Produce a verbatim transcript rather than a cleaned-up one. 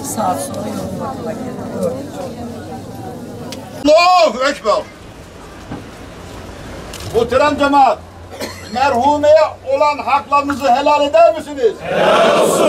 İki saat sonra yorum bakıma geldi. Allahu Ekber! Muhterem cemaat, merhumeye olan haklarınızı helal eder misiniz? Helal olsun!